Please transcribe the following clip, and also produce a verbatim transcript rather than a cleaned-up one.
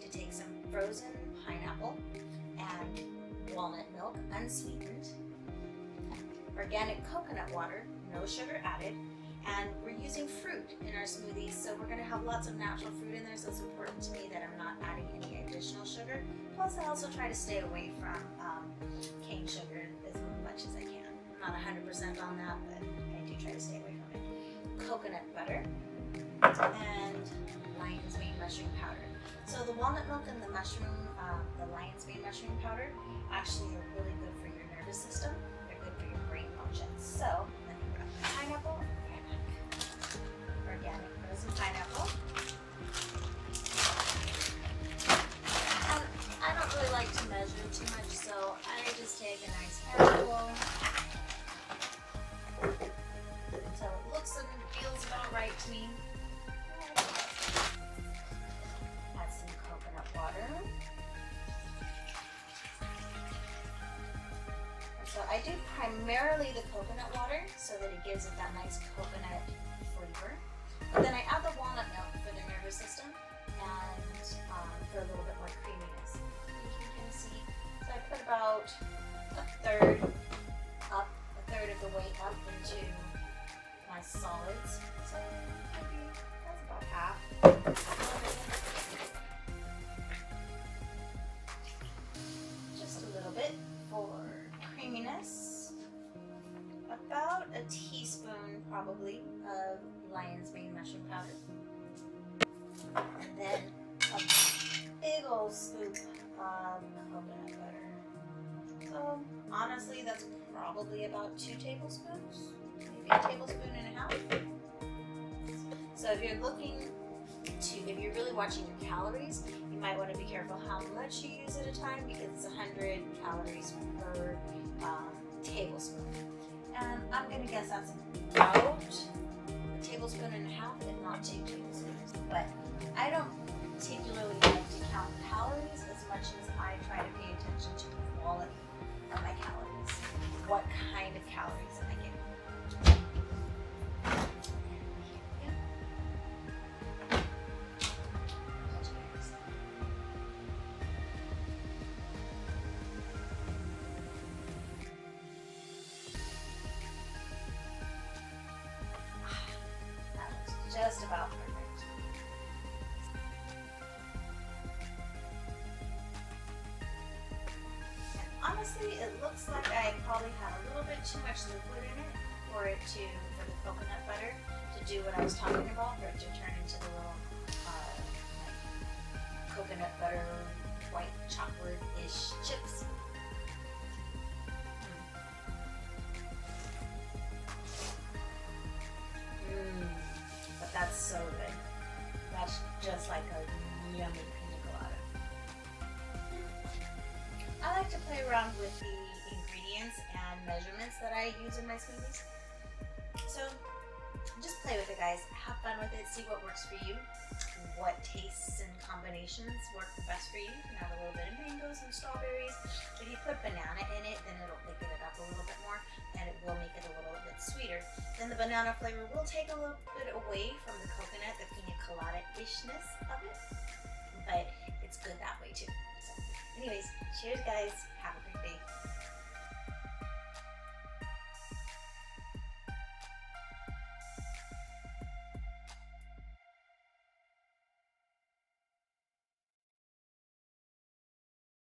going to take some frozen pineapple, add walnut milk, unsweetened, organic coconut water, no sugar added, and we're using fruit in our smoothie, so we're going to have lots of natural fruit in there, so it's important to me that I'm not adding any additional sugar. Plus, I also try to stay away from um, cane sugar as much as I can. I'm not one hundred percent on that, but I do try to stay away from it. Coconut butter and lion's mane mushroom powder. So the walnut milk and the mushroom, um, the lion's mane mushroom powder actually are really good for your nervous system. They're good for your brain function. So let me grab the pineapple. Organic frozen pineapple. And I don't really like to measure too much, so I just take a nice handful until it looks and feels about right to me. Add some coconut water. So I do primarily the coconut water so that it gives it that nice coconut flavor. But then I add the walnut milk for the nervous system and um, for a little bit more creaminess. You can kind of see. So I put about a third up, a third of the way up into my solids. So maybe that's about half. A little bit. Just a little bit for creaminess. About a teaspoon probably of lion's mane mushroom powder, and then a big old scoop of coconut butter. So honestly, that's probably about two tablespoons, maybe a tablespoon and a half. So if you're looking to, if you're really watching your calories, you might want to be careful how much you use at a time, because it's one hundred calories per um, tablespoon. And I'm going to guess that's about a tablespoon and a half, if not two tablespoons. But I don't particularly like to count calories as much as I try to pay attention to the quality of my calories, what kind of calories I get. Just about perfect. And honestly, it looks like I probably had a little bit too much liquid in it for it to, for the coconut butter to do what I was talking about, for it to turn into the little uh, like coconut butter, white chocolate-ish chips. That's so good. That's just like a yummy pina colada. I like to play around with the ingredients and measurements that I use in my smoothies. So just play with it, guys. Have fun with it. See what works for you. What tastes and combinations work the best for you. You can add a little bit of mangoes and strawberries. If you put banana in it, then it'll thicken it up a little bit more, and it will make it a little bit sweeter. Then the banana flavor will take a little bit away from the coconut, the pina colada-ishness of it, but it's good that way too. So anyways, cheers guys, have a great day.